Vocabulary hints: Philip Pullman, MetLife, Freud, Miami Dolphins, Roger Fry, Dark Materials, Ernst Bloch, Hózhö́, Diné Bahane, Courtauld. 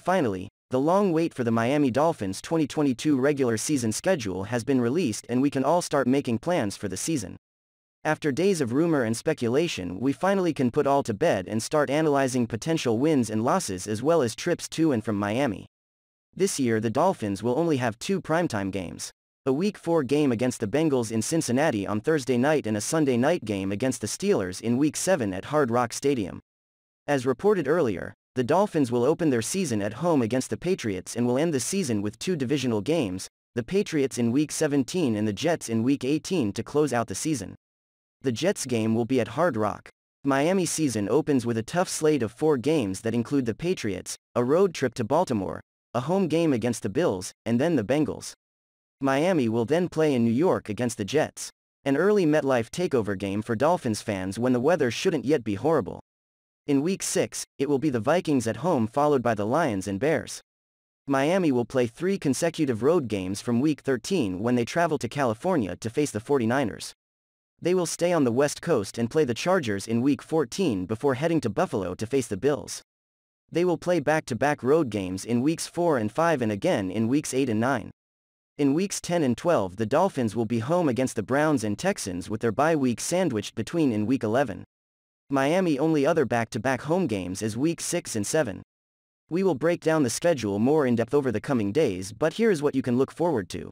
Finally, the long wait for the Miami Dolphins' 2022 regular season schedule has been released and we can all start making plans for the season. After days of rumor and speculation, we finally can put all to bed and start analyzing potential wins and losses as well as trips to and from Miami. This year the Dolphins will only have two primetime games. A Week 4 game against the Bengals in Cincinnati on Thursday night and a Sunday night game against the Steelers in Week 7 at Hard Rock Stadium. As reported earlier, the Dolphins will open their season at home against the Patriots and will end the season with two divisional games, the Patriots in Week 17 and the Jets in Week 18 to close out the season. The Jets game will be at Hard Rock. Miami season opens with a tough slate of 4 games that include the Patriots, a road trip to Baltimore, a home game against the Bills, and then the Bengals. Miami will then play in New York against the Jets. An early MetLife takeover game for Dolphins fans when the weather shouldn't yet be horrible. In Week 6, it will be the Vikings at home followed by the Lions and Bears. Miami will play 3 consecutive road games from Week 13 when they travel to California to face the 49ers. They will stay on the West Coast and play the Chargers in Week 14 before heading to Buffalo to face the Bills. They will play back-to-back road games in Weeks 4 and 5 and again in Weeks 8 and 9. In Weeks 10 and 12 the Dolphins will be home against the Browns and Texans with their bye week sandwiched between in Week 11. Miami only other back-to-back home games is Week 6 and 7. We will break down the schedule more in depth over the coming days, but here is what you can look forward to.